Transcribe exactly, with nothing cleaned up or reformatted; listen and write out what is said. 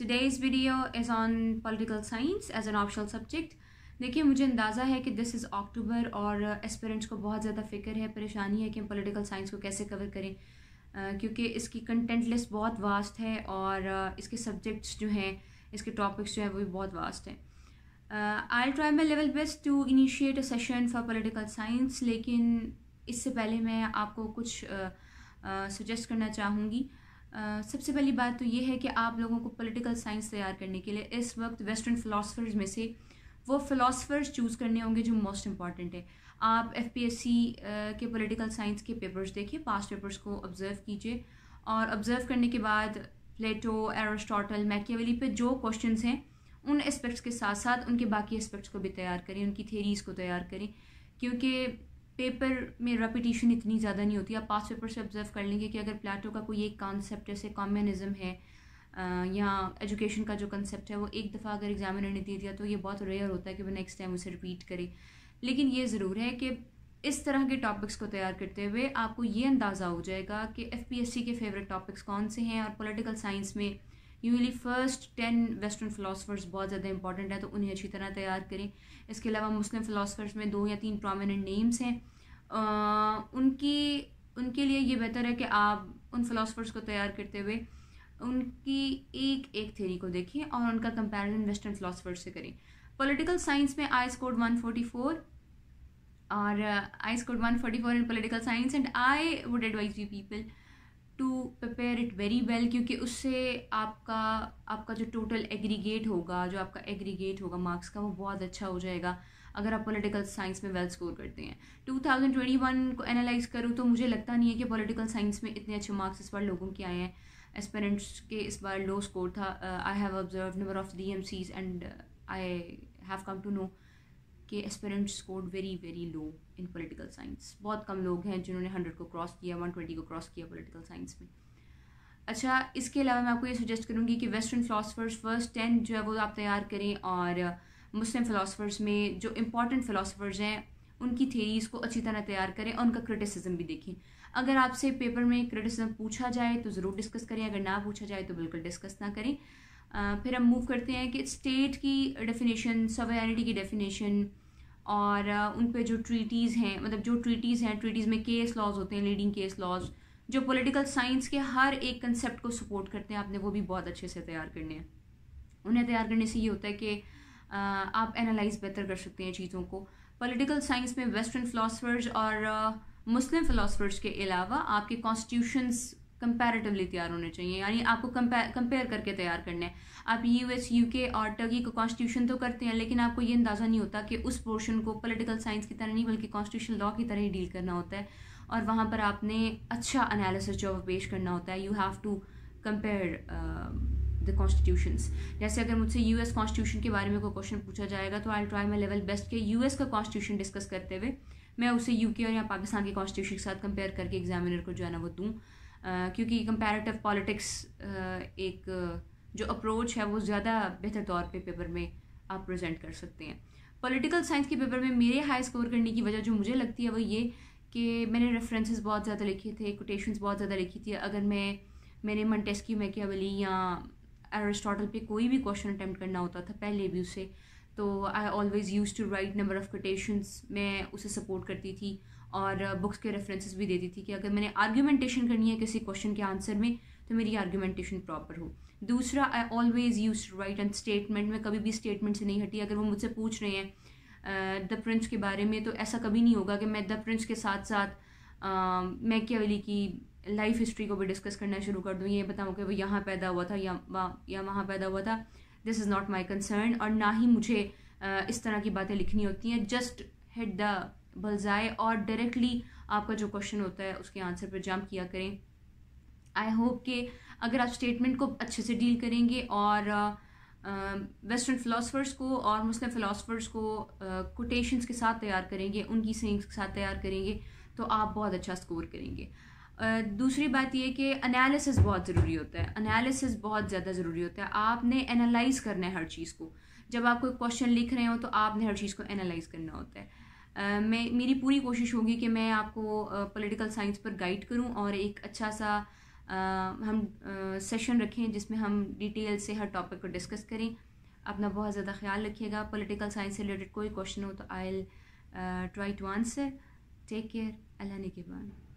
Today's video is on political science as an optional subject. देखिए मुझे अंदाज़ा है कि दिस इज़ अक्टूबर और एस्पिरेंट्स को बहुत ज़्यादा फिक्र है, परेशानी है कि हम पॉलिटिकल साइंस को कैसे कवर करें, uh, क्योंकि इसकी कंटेंट लिस्ट बहुत वास्ट है और uh, इसके सब्जेक्ट्स जो हैं, इसके टॉपिक्स जो हैं वो भी बहुत वास्ट हैं. I will try my level best to initiate a session for political science, लेकिन इससे पहले मैं आपको कुछ सजेस्ट uh, uh, करना चाहूँगी. Uh, सबसे पहली बात तो ये है कि आप लोगों को पॉलिटिकल साइंस तैयार करने के लिए इस वक्त वेस्टर्न फ़िलासफ़र्स में से वो फ़िलासफ़र्स चूज़ करने होंगे जो मोस्ट इम्पॉर्टेंट है. आप एफ पी एस सी के पॉलिटिकल साइंस के पेपर्स देखिए, पास्ट पेपर्स को ऑब्ज़र्व कीजिए और ऑब्ज़र्व करने के बाद प्लेटो, एरिस्टोटल, मैकियावेली पे जो क्वेश्चंस हैं उन एस्पेक्ट्स के साथ साथ उनके बाकी एस्पेक्ट्स को भी तैयार करें, उनकी थेरीज़ को तैयार करें, क्योंकि पेपर में रेपिटेशन इतनी ज़्यादा नहीं होती. आप पास पेपर से ऑब्जर्व कर लेंगे कि अगर प्लेटो का कोई एक कॉन्सेप्ट जैसे कॉम्युनिज्म है या एजुकेशन का जो कॉन्सेप्ट है वो एक दफ़ा अगर एग्जामिनर ने दे दिया तो ये बहुत रेयर होता है कि वो नेक्स्ट टाइम उसे रिपीट करे. लेकिन ये ज़रूर है कि इस तरह के टॉपिक्स को तैयार करते हुए आपको ये अंदाज़ा हो जाएगा कि एफ पी एस सी के फेवरेट टॉपिक्स कौन से हैं, और पोलिटिकल साइंस में usually first ten western philosophers बहुत ज़्यादा इंपॉर्टेंट है, तो उन्हें अच्छी तरह तैयार करें. इसके अलावा मुस्लिम फ़िलासफ़र्स में दो या तीन प्रोमिनेंट नेम्स हैं, आ, उनकी उनके लिए ये बेहतर है कि आप उन फ़िलासफ़र्स को तैयार करते हुए उनकी एक एक थ्योरी को देखें और उनका कंपैरिजन वेस्टर्न फ़िलासफ़र्स से करें. पॉलिटिकल साइंस में I scored one forty four, और I scored one forty four in political science, and I would advise you people to prepare it very well, क्योंकि उससे आपका आपका जो टोटल एग्रीगेट होगा जो आपका एग्रीगेट होगा मार्क्स का वो बहुत अच्छा हो जाएगा अगर आप पॉलिटिकल साइंस में वेल स्कोर करते हैं. टू थाउज़ेंड ट्वेंटी वन को एनालाइज़ करूँ तो मुझे लगता नहीं है कि पॉलिटिकल साइंस में इतने अच्छे मार्क्स इस बार लोगों के आए हैं. एस्पिरेंट्स के इस बार लो स्कोर था. I have observe number of D M Cs and I have come to know कि aspirants score very very low in political science. बहुत कम लोग हैं जिन्होंने हंड्रेड को क्रॉस किया, वन ट्वेंटी को क्रॉस किया पॉलिटिकल साइंस में. अच्छा, इसके अलावा मैं आपको ये सजेस्ट करूँगी कि वेस्टर्न फ़िलासफ़र्स फर्स्ट टेन जो है वो आप तैयार करें, और मुस्लिम फ़िलासफ़र्स में जो इम्पॉर्टेंट फ़िलासफ़र्स हैं उनकी थेरीज़ को अच्छी तरह तैयार करें और उनका क्रिटिसिज्म भी देखें. अगर आपसे पेपर में क्रिटिसिज्म पूछा जाए तो ज़रूर डिस्कस करें, अगर ना पूछा जाए तो बिल्कुल डिस्कस ना करें. आ, फिर हम मूव करते हैं कि स्टेट की डेफिनेशन, सॉवरेनिटी की डेफिनेशन, और आ, उन पे जो ट्रीटीज़ हैं, मतलब जो ट्रीटीज़ हैं, ट्रीटीज़ में केस लॉज होते हैं, लीडिंग केस लॉज जो पॉलिटिकल साइंस के हर एक कंसेप्ट को सपोर्ट करते हैं, आपने वो भी बहुत अच्छे से तैयार करने हैं. उन्हें तैयार करने से ये होता है कि Uh, आप एनालाइज बेहतर कर सकते हैं चीज़ों को. पॉलिटिकल साइंस में वेस्टर्न फ़िलासफ़र्स और uh, मुस्लिम फ़िलासफ़र्स के अलावा आपके कॉन्स्टिट्यूशंस कंपैरेटिवली तैयार होने चाहिए, यानी आपको कंपेयर करके तैयार करना है. आप यूएस, यूके और टर्की को कॉन्स्टिट्यूशन तो करते हैं, लेकिन आपको ये अंदाज़ा नहीं होता कि उस पोर्शन को पॉलिटिकल साइंस की तरह नहीं बल्कि कॉन्स्टिट्यूशन लॉ की तरह ही डील करना होता है, और वहाँ पर आपने अच्छा एनालिसिस जो पेश करना होता है. You have to compare the constitutions. जैसे अगर मुझसे यूएस कॉन्स्टिट्यूशन के बारे में कोई क्वेश्चन पूछा जाएगा तो I try my level best के यूएस का कॉन्स्टिट्यूशन डिस्कस करते हुए मैं उसे यूके और या पाकिस्तान के कॉन्स्टिट्यूशन के साथ कंपेयर करके एग्जामिनर को जो है ना वो दूँ, क्योंकि कंपैरेटिव पॉलिटिक्स एक जो अप्रोच है वो ज़्यादा बेहतर तौर पर पे पेपर में आप प्रेजेंट कर सकते हैं. पॉलिटिकल साइंस के पेपर में मेरे हाई स्कोर करने की वजह जो मुझे लगती है वो ये कि मैंने रेफरेंसेस बहुत ज़्यादा लिखे थे, कोटेशंस बहुत ज़्यादा लिखी थी. अगर मैं मैंने मोंटेस्क्यू, मैकियावेली या एरिस्टोटल पे कोई भी क्वेश्चन अटैम्प्ट करना होता था पहले भी उसे, तो I always use to write number of quotations, मैं उसे सपोर्ट करती थी और बुक्स के रेफरेंसेस भी देती थी कि अगर मैंने आर्गुमेंटेशन करनी है किसी क्वेश्चन के आंसर में तो मेरी आर्गुमेंटेशन प्रॉपर हो. दूसरा, I always use to write an statement, मैं कभी भी स्टेटमेंट से नहीं हटी. अगर वो मुझसे पूछ रहे हैं द प्रिंस के बारे में तो ऐसा कभी नहीं होगा कि मैं द प्रिंस के साथ साथ मैकियावेली की लाइफ हिस्ट्री को भी डिस्कस करना शुरू कर दूँ, ये बताऊँ कि वो यहाँ पैदा हुआ था या या वहाँ पैदा हुआ था. This is not my concern, और ना ही मुझे इस तरह की बातें लिखनी होती हैं. जस्ट हिट द बल्जाए और डायरेक्टली आपका जो क्वेश्चन होता है उसके आंसर पर जंप किया करें. आई होप कि अगर आप स्टेटमेंट को अच्छे से डील करेंगे और वेस्टर्न फ़िलासफ़र्स को और मुस्लिम फ़िलासफ़र्स को कोटेशंस के साथ तैयार करेंगे, उनकी सेइंग्स के साथ तैयार करेंगे, तो आप बहुत अच्छा स्कोर करेंगे. Uh, दूसरी बात यह कि एनालिसिस बहुत ज़रूरी होता है. एनालिसिस बहुत ज़्यादा ज़रूरी होता है. आपने एनालाइज़ करना है हर चीज़ को. जब आप कोई क्वेश्चन लिख रहे हो तो आपने हर चीज़ को एनालाइज़ करना होता है. uh, मैं मेरी पूरी कोशिश होगी कि मैं आपको पॉलिटिकल uh, साइंस पर गाइड करूं और एक अच्छा सा हम सेशन रखें जिसमें हम डिटेल से हर टॉपिक को डिस्कस करें। अपना बहुत ज़्यादा ख्याल रखिएगा। पॉलिटिकल साइंस से रिलेटेड कोई क्वेश्चन हो तो I will try to answer. Take care. Allah ने के बाद।